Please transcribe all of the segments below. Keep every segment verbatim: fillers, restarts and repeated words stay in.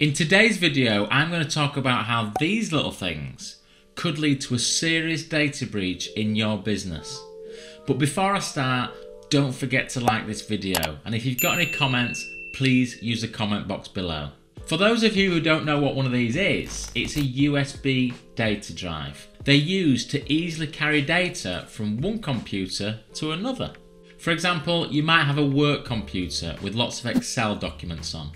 In today's video, I'm going to talk about how these little things could lead to a serious data breach in your business. But before I start, don't forget to like this video. And if you've got any comments, please use the comment box below. For those of you who don't know what one of these is, it's a U S B data drive. They're used to easily carry data from one computer to another. For example, you might have a work computer with lots of Excel documents on.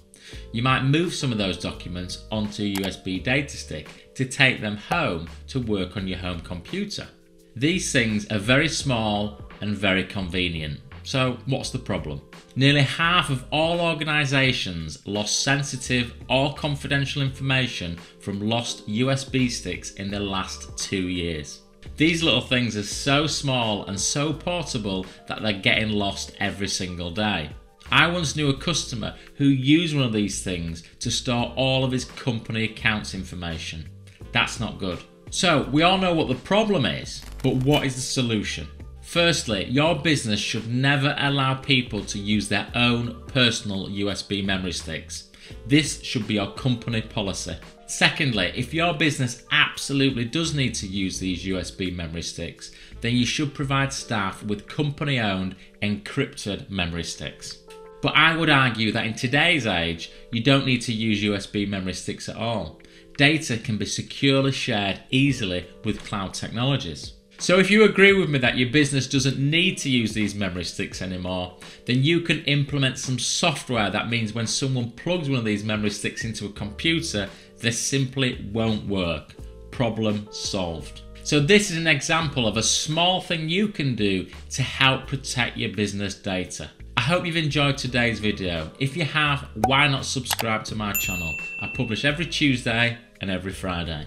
You might move some of those documents onto a U S B data stick to take them home to work on your home computer. These things are very small and very convenient. So what's the problem? Nearly half of all organizations lost sensitive or confidential information from lost U S B sticks in the last two years. These little things are so small and so portable that they're getting lost every single day. I once knew a customer who used one of these things to store all of his company accounts information. That's not good. So we all know what the problem is, but what is the solution? Firstly, your business should never allow people to use their own personal U S B memory sticks. This should be your company policy. Secondly, if your business absolutely does need to use these U S B memory sticks, then you should provide staff with company-owned encrypted memory sticks. But I would argue that in today's age, you don't need to use U S B memory sticks at all. Data can be securely shared easily with cloud technologies. So if you agree with me that your business doesn't need to use these memory sticks anymore, then you can implement some software that means when someone plugs one of these memory sticks into a computer, they simply won't work. Problem solved. So this is an example of a small thing you can do to help protect your business data. I hope you've enjoyed today's video. If you have, why not subscribe to my channel? I publish every Tuesday and every Friday.